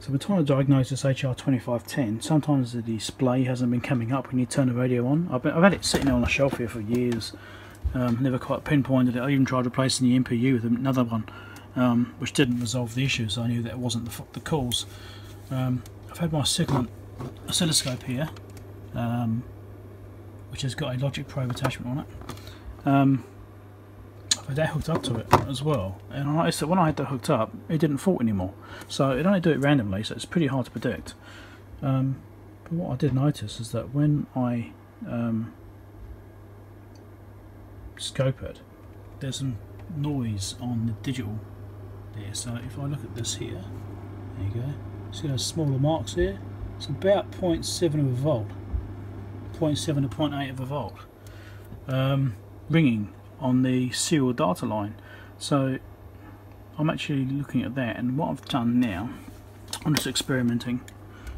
So we're trying to diagnose this HR2510. Sometimes the display hasn't been coming up when you turn the radio on. I've had it sitting on a shelf here for years, never quite pinpointed it. I even tried replacing the MPU with another one, which didn't resolve the issue, so I knew that it wasn't the cause. I've had my Siglent oscilloscope here, which has got a Logic Probe attachment on it. But that hooked up to it as well, and I noticed that when I had that hooked up, it didn't fault anymore. So it only do it randomly, so it's pretty hard to predict. But what I did notice is that when I scope it, there's some noise on the digital there. So if I look at this here, there you go. See those smaller marks here? It's about 0.7 of a volt, 0.7 to 0.8 of a volt, ringing on the serial data line. So I'm actually looking at that, and what I've done now, I'm just experimenting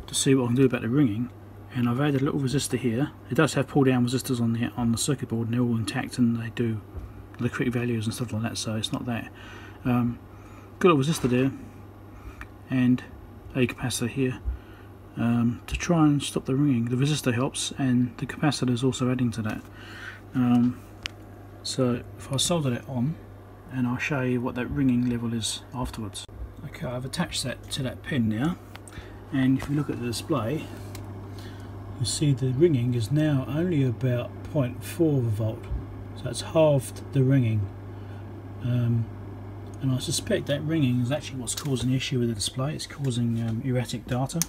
to see what I can do about the ringing, and I've added a little resistor here. It does have pull down resistors on the circuit board, and they're all intact and they do the correct values and stuff like that, so it's not that. Got a resistor there and a capacitor here to try and stop the ringing. The resistor helps, and the capacitor is also adding to that. So if I solder it on, and I'll show you what that ringing level is afterwards. Okay, I've attached that to that pin now, and if you look at the display, you see the ringing is now only about 0.4 of a volt, so it's halved the ringing. And I suspect that ringing is actually what's causing the issue with the display. It's causing erratic data,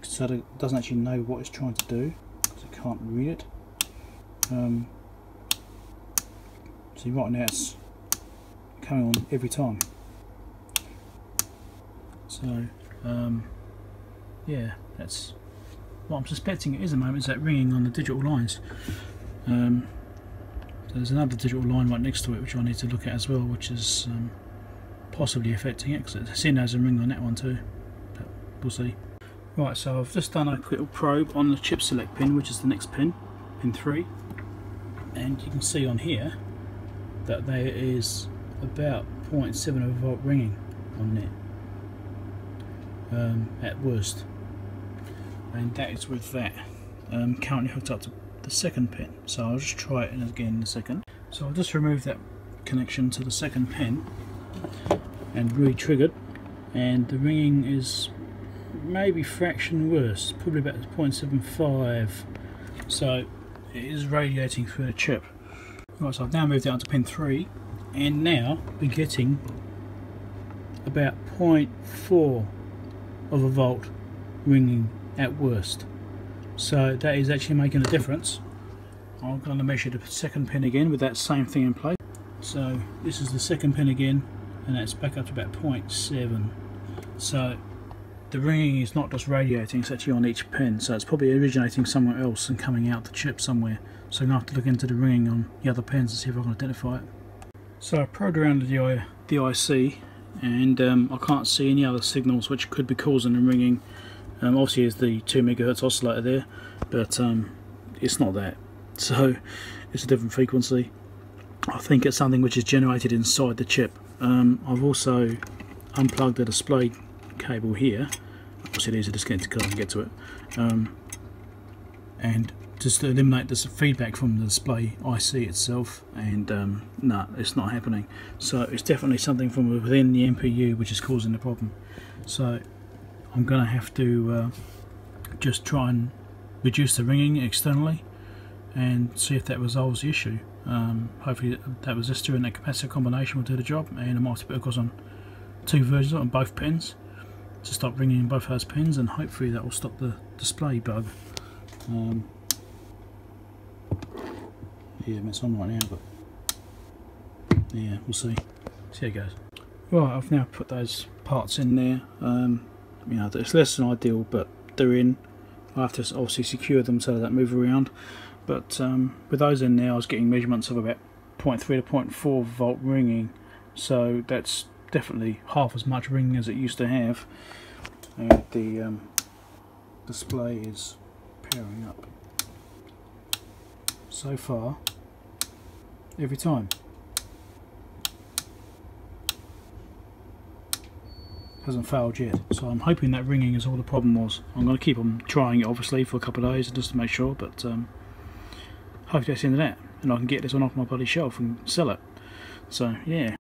so it doesn't actually know what it's trying to do, because it can't read it. See, right now it's coming on every time. So yeah, that's what I'm suspecting it is at the moment, is that ringing on the digital lines. There's another digital line right next to it which I need to look at as well, which is possibly affecting it, because it's seen as a ring on that one too, but we'll see. Right, so I've just done a little probe on the chip select pin, which is the next pin, pin 3, and you can see on here that there is about 0.7 of a volt ringing on it at worst, and that is with that currently hooked up to the second pin. So I'll just try it again in a second. So I'll just remove that connection to the second pin and re-triggered, and the ringing is maybe fraction worse, probably about 0.75, so it is radiating through the chip. Right, so I've now moved down to pin 3, and now we're getting about 0.4 of a volt ringing at worst. So that is actually making a difference. I'm going to measure the second pin again with that same thing in place. So this is the second pin again, and that's back up to about 0.7. So the ringing is not just radiating, it's actually on each pin, so it's probably originating somewhere else and coming out the chip somewhere. So I'm going to have to look into the ringing on the other pins and see if I can identify it. So I probed around the IC, and I can't see any other signals which could be causing the ringing. Obviously there's the 2 MHz oscillator there, but it's not that, so it's a different frequency. I think it's something which is generated inside the chip. I've also unplugged the display cable here. Obviously these are disconnected because I can get to it, and just to eliminate this feedback from the display IC itself, and no, it's not happening. So it's definitely something from within the MPU which is causing the problem. So I'm going to have to just try and reduce the ringing externally and see if that resolves the issue. Hopefully that resistor and that capacitor combination will do the job, and I might have to put across on 2 versions on both pins to stop ringing in both those pins, and hopefully that will stop the display bug. Yeah, it's on right now, but yeah, we'll see. See how it goes. Right, I've now put those parts in there. You know, it's less than ideal, but they're in. I have to obviously secure them so they don't move around. But with those in there, I was getting measurements of about 0.3 to 0.4 volt ringing, so that's definitely half as much ringing as it used to have, and the display is pairing up so far every time. hasn't failed yet, so I'm hoping that ringing is all the problem was. I'm going to keep on trying it obviously for a couple of days just to make sure, but hopefully that's the end of that and I can get this one off my bloody shelf and sell it. So yeah.